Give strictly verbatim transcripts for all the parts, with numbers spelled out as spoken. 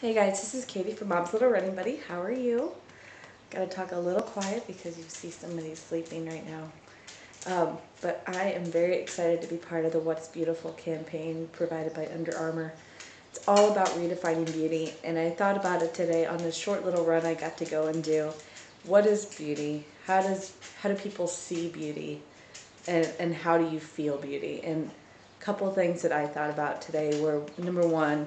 Hey guys, this is Katie from Mom's Little Running Buddy. How are you? Gotta talk a little quiet because you see somebody's sleeping right now. Um, but I am very excited to be part of the What's Beautiful campaign provided by Under Armour. It's all about redefining beauty, and I thought about it today on this short little run I got to go and do. What is beauty? How does how do people see beauty? And, and how do you feel beauty? And a couple things that I thought about today were, number one,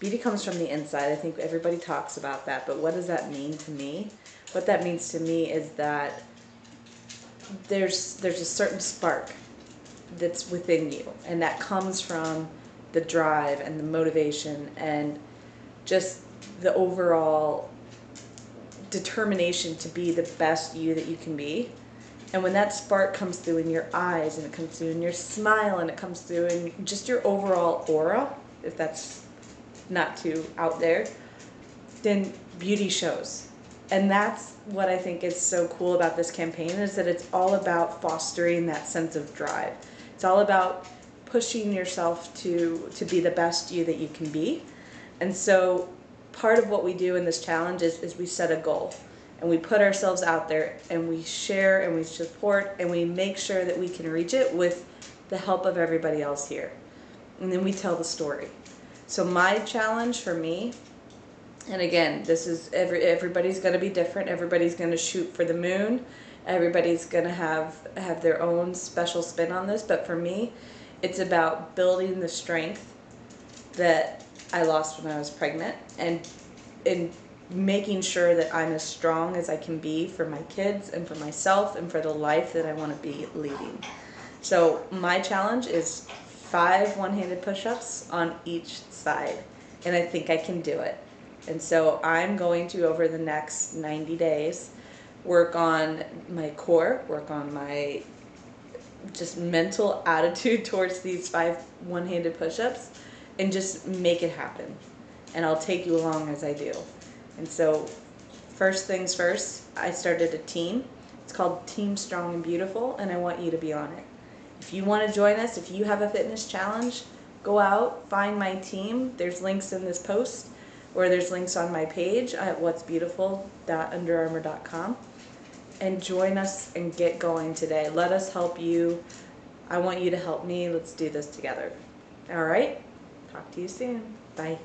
beauty comes from the inside. I think everybody talks about that, but what does that mean to me? What that means to me is that there's there's a certain spark that's within you, and that comes from the drive and the motivation and just the overall determination to be the best you that you can be. And when that spark comes through in your eyes, and it comes through in your smile, and it comes through in just your overall aura, if that's not too out there, then beauty shows. And that's what I think is so cool about this campaign, is that it's all about fostering that sense of drive. It's all about pushing yourself to to be the best you that you can be. And so part of what we do in this challenge is, is we set a goal, and we put ourselves out there, and we share, and we support, and we make sure that we can reach it with the help of everybody else here. And then we tell the story. So my challenge for me, and again, this is every everybody's going to be different. Everybody's going to shoot for the moon. Everybody's going to have have their own special spin on this. But for me, it's about building the strength that I lost when I was pregnant, and in making sure that I'm as strong as I can be for my kids and for myself and for the life that I want to be leading. So my challenge is five one-handed push-ups on each side, and I think I can do it. And so I'm going to, over the next ninety days, work on my core, work on my just mental attitude towards these five one-handed push-ups, and just make it happen. And I'll take you along as I do. And so first things first, I started a team. It's called Team Strong and Beautiful, and I want you to be on it. If you want to join us, if you have a fitness challenge, go out, find my team. There's links in this post, or there's links on my page at what's beautiful dot under armour dot com. And join us and get going today. Let us help you. I want you to help me. Let's do this together. All right? Talk to you soon. Bye.